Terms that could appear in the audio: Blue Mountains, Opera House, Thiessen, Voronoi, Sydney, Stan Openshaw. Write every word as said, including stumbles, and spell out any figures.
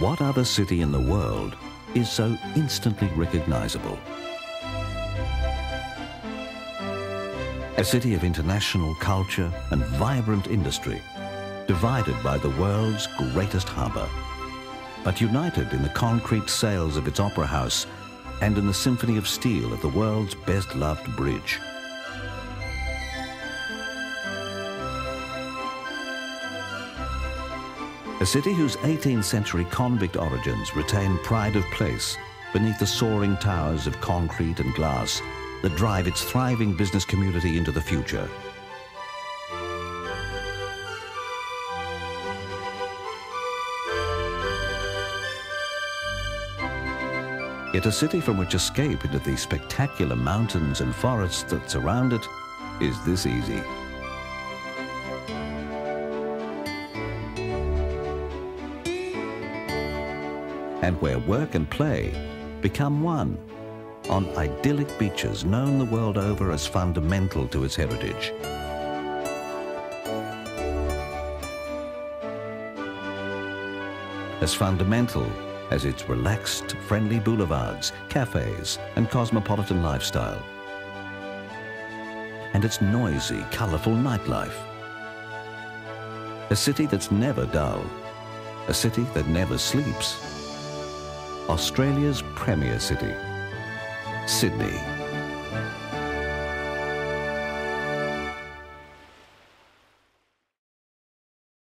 What other city in the world is so instantly recognizable? A city of international culture and vibrant industry, divided by the world's greatest harbour, but united in the concrete sails of its opera house and in the symphony of steel of the world's best-loved bridge. A city whose eighteenth century convict origins retain pride of place beneath the soaring towers of concrete and glass that drive its thriving business community into the future. Yet a city from which escape into the spectacular mountains and forests that surround it is this easy. And where work and play become one, on idyllic beaches known the world over as fundamental to its heritage. As fundamental as its relaxed, friendly boulevards, cafes, and cosmopolitan lifestyle. And its noisy, colourful nightlife. A city that's never dull. A city that never sleeps. Australia's premier city, Sydney.